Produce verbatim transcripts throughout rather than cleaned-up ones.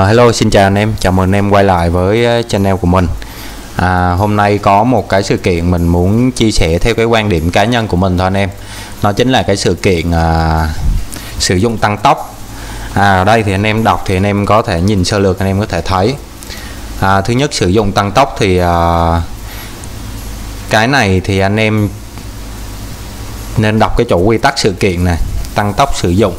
Uh, hello, xin chào anh em, chào mừng anh em quay lại với channel của mình. À, hôm nay có một cái sự kiện mình muốn chia sẻ theo cái quan điểm cá nhân của mình thôi anh em. Nó chính là cái sự kiện uh, sử dụng tăng tốc. À, ở đây thì anh em đọc thì anh em có thể nhìn sơ lược, anh em có thể thấy. À, thứ nhất, sử dụng tăng tốc thì uh, cái này thì anh em nên đọc cái chỗ quy tắc sự kiện này, tăng tốc sử dụng.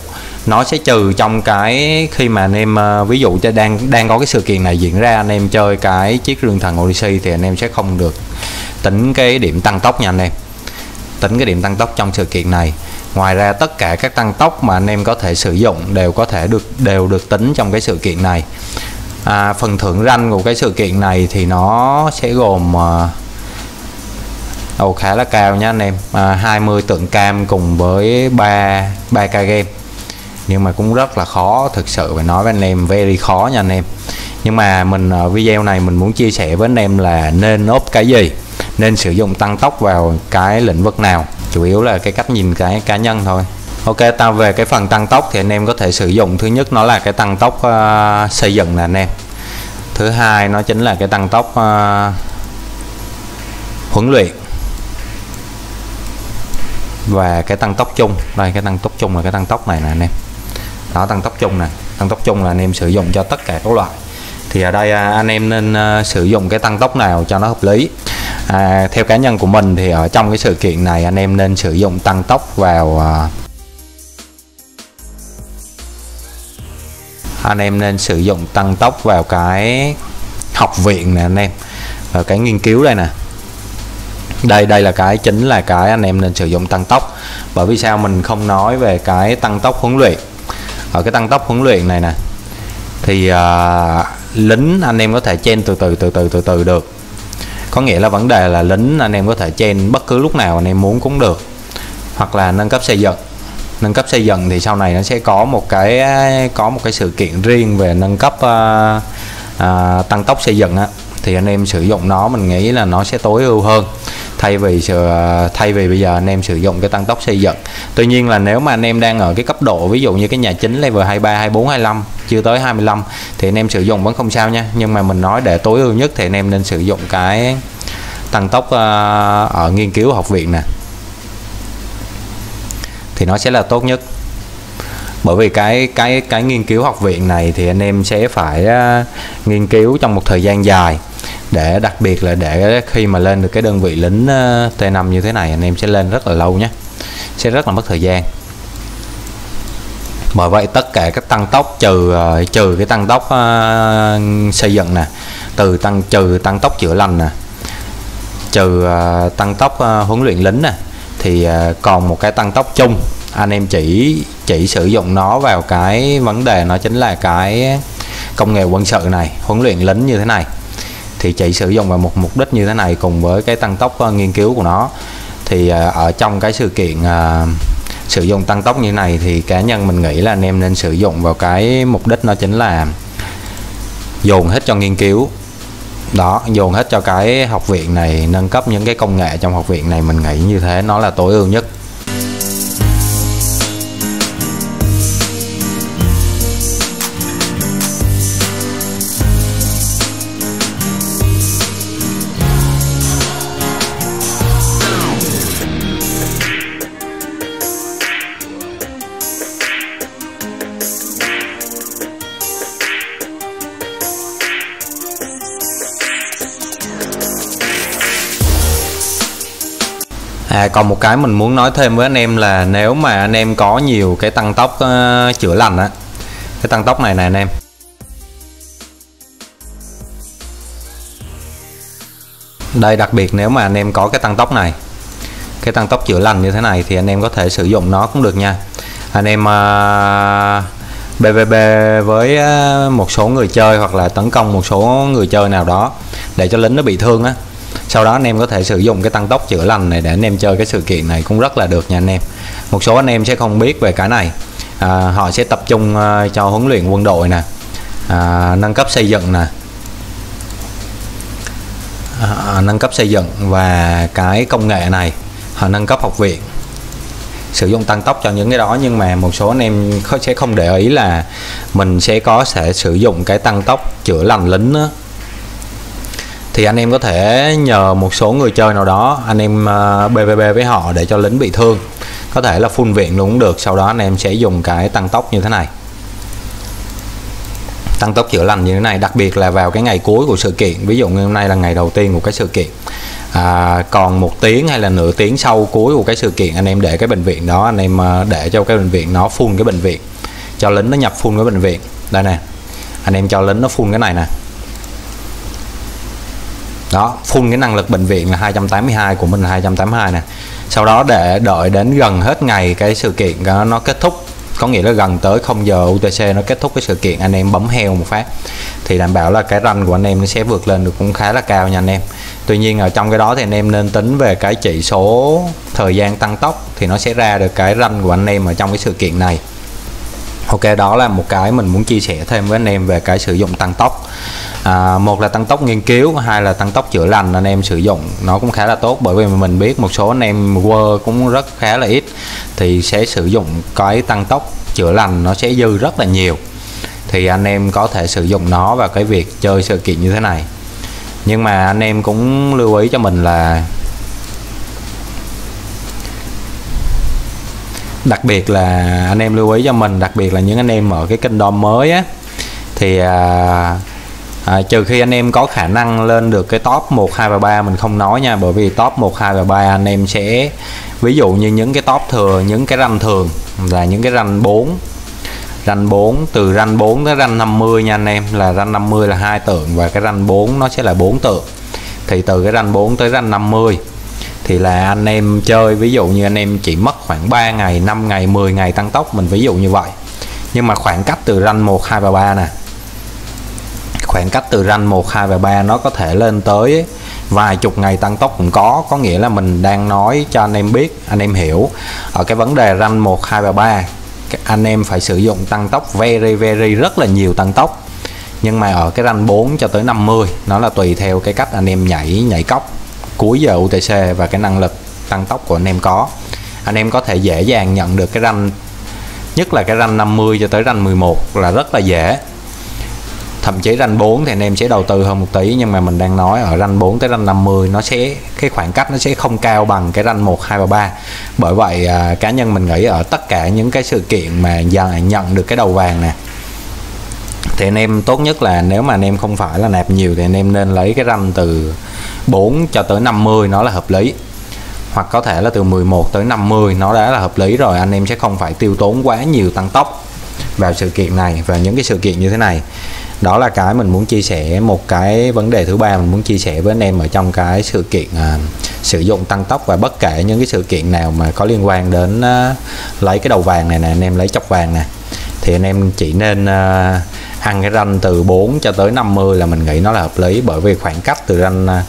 Nó sẽ trừ trong cái khi mà anh em ví dụ cho đang đang có cái sự kiện này diễn ra, anh em chơi cái chiếc rương thần Odyssey thì anh em sẽ không được tính cái điểm tăng tốc nha anh em. Tính cái điểm tăng tốc trong sự kiện này. Ngoài ra tất cả các tăng tốc mà anh em có thể sử dụng đều có thể được đều được tính trong cái sự kiện này. À, phần thưởng ranh của cái sự kiện này thì nó sẽ gồm đầu khá là cao nha anh em, à, hai mươi tượng cam cùng với ba ba k game. Nhưng mà cũng rất là khó, thực sự phải nói với anh em, very khó nha anh em. Nhưng mà mình ở video này mình muốn chia sẻ với anh em là nên ốp cái gì, nên sử dụng tăng tốc vào cái lĩnh vực nào, chủ yếu là cái cách nhìn cái cá nhân thôi. Ok, tao về cái phần tăng tốc thì anh em có thể sử dụng, thứ nhất nó là cái tăng tốc uh, xây dựng nè anh em. Thứ hai nó chính là cái tăng tốc uh, huấn luyện. Và cái tăng tốc chung, đây cái tăng tốc chung là cái tăng tốc này nè anh em. Đó, tăng tốc chung nè, tăng tốc chung là anh em sử dụng cho tất cả các loại. Thì ở đây anh em nên uh, sử dụng cái tăng tốc nào cho nó hợp lý. À, theo cá nhân của mình thì ở trong cái sự kiện này anh em nên sử dụng tăng tốc vào uh, anh em nên sử dụng tăng tốc vào cái học viện nè anh em, ở cái nghiên cứu đây nè. Đây đây là cái chính là cái anh em nên sử dụng tăng tốc. Bởi vì sao mình không nói về cái tăng tốc huấn luyện. Ở cái tăng tốc huấn luyện này nè thì uh, lính anh em có thể chen từ từ từ từ từ từ được. Có nghĩa là vấn đề là lính anh em có thể chen bất cứ lúc nào anh em muốn cũng được. Hoặc là nâng cấp xây dựng. Nâng cấp xây dựng thì sau này nó sẽ có một cái có một cái sự kiện riêng về nâng cấp uh, uh, tăng tốc xây dựng á, thì anh em sử dụng nó, mình nghĩ là nó sẽ tối ưu hơn. Thay vì thay vì bây giờ anh em sử dụng cái tăng tốc xây dựng. Tuy nhiên là nếu mà anh em đang ở cái cấp độ ví dụ như cái nhà chính level hai mươi ba, hai mươi bốn, hai mươi lăm chưa tới hai mươi lăm thì anh em sử dụng vẫn không sao nha. Nhưng mà mình nói để tối ưu nhất thì anh em nên sử dụng cái tăng tốc ở nghiên cứu học viện nè. Thì nó sẽ là tốt nhất. Bởi vì cái cái cái nghiên cứu học viện này thì anh em sẽ phải nghiên cứu trong một thời gian dài. Để đặc biệt là để khi mà lên được cái đơn vị lính T năm như thế này anh em sẽ lên rất là lâu nhé, sẽ rất là mất thời gian. Bởi vậy tất cả các tăng tốc trừ trừ cái tăng tốc uh, xây dựng nè, từ tăng trừ tăng tốc chữa lành nè, trừ uh, tăng tốc uh, huấn luyện lính nè, thì uh, còn một cái tăng tốc chung anh em chỉ chỉ sử dụng nó vào cái vấn đề nó chính là cái công nghệ quân sự này, huấn luyện lính như thế này. Thì chỉ sử dụng vào một mục đích như thế này cùng với cái tăng tốc uh, nghiên cứu của nó. Thì uh, ở trong cái sự kiện uh, sử dụng tăng tốc như này thì cá nhân mình nghĩ là anh em nên sử dụng vào cái mục đích nó chính là dồn hết cho nghiên cứu. Đó, dồn hết cho cái học viện này, nâng cấp những cái công nghệ trong học viện này, mình nghĩ như thế nó là tối ưu nhất. À, còn một cái mình muốn nói thêm với anh em là nếu mà anh em có nhiều cái tăng tốc uh, chữa lành á, cái tăng tốc này nè anh em, đây đặc biệt nếu mà anh em có cái tăng tốc này, cái tăng tốc chữa lành như thế này thì anh em có thể sử dụng nó cũng được nha anh em. uh, pê vê pê với một số người chơi hoặc là tấn công một số người chơi nào đó để cho lính nó bị thương á, sau đó anh em có thể sử dụng cái tăng tốc chữa lành này để anh em chơi cái sự kiện này cũng rất là được nha anh em. Một số anh em sẽ không biết về cái này, à, họ sẽ tập trung uh, cho huấn luyện quân đội nè, à, nâng cấp xây dựng nè, à, nâng cấp xây dựng và cái công nghệ này, họ nâng cấp học viện. sử dụng tăng tốc cho những cái đó, nhưng mà một số anh em sẽ không để ý là mình sẽ có sẽ sử dụng cái tăng tốc chữa lành lính đó. Thì anh em có thể nhờ một số người chơi nào đó anh em pê vê pê với họ để cho lính bị thương, có thể là full viện luôn cũng được, sau đó anh em sẽ dùng cái tăng tốc như thế này, tăng tốc chữa lành như thế này, đặc biệt là vào cái ngày cuối của sự kiện. Ví dụ như hôm nay là ngày đầu tiên của cái sự kiện, à, còn một tiếng hay là nửa tiếng sau cuối của cái sự kiện, anh em để cái bệnh viện đó, anh em để cho cái bệnh viện nó full, cái bệnh viện cho lính nó nhập full cái bệnh viện đây nè, anh em cho lính nó full cái này nè đó, full cái năng lực bệnh viện là hai trăm tám mươi hai, của mình là hai trăm tám mươi hai nè. Sau đó để đợi đến gần hết ngày cái sự kiện đó, nó kết thúc, có nghĩa là gần tới không giờ u tê xê nó kết thúc cái sự kiện, anh em bấm heo một phát thì đảm bảo là cái ranh của anh em nó sẽ vượt lên được cũng khá là cao nha anh em. Tuy nhiên ở trong cái đó thì anh em nên tính về cái chỉ số thời gian tăng tốc thì nó sẽ ra được cái ranh của anh em ở trong cái sự kiện này. Ok, đó là một cái mình muốn chia sẻ thêm với anh em về cái sử dụng tăng tốc. À, một là tăng tốc nghiên cứu, hai là tăng tốc chữa lành, anh em sử dụng nó cũng khá là tốt, bởi vì mình biết một số anh em Word cũng rất khá là ít thì sẽ sử dụng cái tăng tốc chữa lành, nó sẽ dư rất là nhiều, thì anh em có thể sử dụng nó vào cái việc chơi sự kiện như thế này. Nhưng mà anh em cũng lưu ý cho mình là đặc biệt là anh em lưu ý cho mình đặc biệt là những anh em ở cái kingdom mới á, thì à, à, trừ khi anh em có khả năng lên được cái top một, hai và ba, mình không nói nha, bởi vì top một, hai và ba anh em sẽ, ví dụ như những cái top thừa, những cái ranh thường là những cái ranh bốn, ranh bốn, từ ranh bốn tới ranh năm mươi nha anh em, là ranh năm mươi là hai tượng và cái ranh bốn nó sẽ là bốn tượng. Thì từ cái ranh bốn tới ranh năm mươi thì là anh em chơi, ví dụ như anh em chỉ mất khoảng ba ngày, năm ngày, mười ngày tăng tốc, mình ví dụ như vậy. Nhưng mà khoảng cách từ ranh một, hai và ba nè, khoảng cách từ ranh một, hai và ba nó có thể lên tới vài chục ngày tăng tốc cũng có. Có nghĩa là mình đang nói cho anh em biết, anh em hiểu ở cái vấn đề ranh một, hai và ba, anh em phải sử dụng tăng tốc very very rất là nhiều tăng tốc. Nhưng mà ở cái ranh bốn cho tới năm mươi nó là tùy theo cái cách anh em nhảy nhảy cóc cuối giờ u tê xê và cái năng lực tăng tốc của anh em có. Anh em có thể dễ dàng nhận được cái ranh, nhất là cái ranh năm mươi cho tới ranh mười một là rất là dễ. Thậm chí ranh bốn thì anh em sẽ đầu tư hơn một tí, nhưng mà mình đang nói ở ranh bốn tới ranh năm mươi nó sẽ, cái khoảng cách nó sẽ không cao bằng cái ranh một, hai và ba. Bởi vậy à, cá nhân mình nghĩ ở tất cả những cái sự kiện mà nhận được cái đầu vàng nè, thì anh em tốt nhất là nếu mà anh em không phải là nạp nhiều thì anh em nên lấy cái ranh từ bốn cho tới năm mươi nó là hợp lý, hoặc có thể là từ mười một tới năm mươi nó đã là hợp lý rồi. Anh em sẽ không phải tiêu tốn quá nhiều tăng tốc vào sự kiện này và những cái sự kiện như thế này. Đó là cái mình muốn chia sẻ. Một cái vấn đề thứ ba mình muốn chia sẻ với anh em ở trong cái sự kiện à, sử dụng tăng tốc, và bất kể những cái sự kiện nào mà có liên quan đến à, lấy cái đầu vàng này nè, anh em lấy chọc vàng nè, thì anh em chỉ nên à, ăn cái ranh từ bốn cho tới năm mươi là mình nghĩ nó là hợp lý. Bởi vì khoảng cách từ ranh à,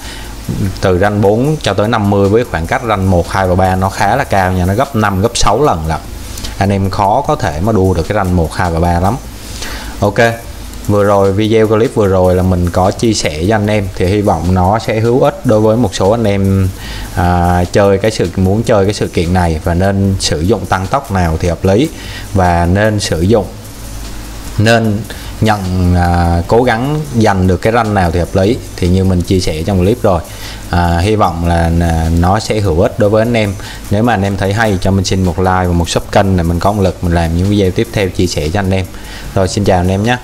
từ ranh bốn cho tới năm mươi với khoảng cách ranh một, hai và ba nó khá là cao nha, nó gấp năm, gấp sáu lần lận. Anh em khó có thể mà đua được cái ranh một, hai và ba lắm. Ok, vừa rồi video clip vừa rồi là mình có chia sẻ với anh em, thì hy vọng nó sẽ hữu ích đối với một số anh em à, chơi cái sự muốn chơi cái sự kiện này, và nên sử dụng tăng tốc nào thì hợp lý, và nên sử dụng nên nhận à, cố gắng giành được cái ranh nào thì hợp lý. Thì như mình chia sẻ trong clip rồi, à, hy vọng là, là nó sẽ hữu ích đối với anh em. Nếu mà anh em thấy hay cho mình xin một like và một sub kênh để mình có động lực mình làm những video tiếp theo chia sẻ cho anh em. Rồi, xin chào anh em nhé.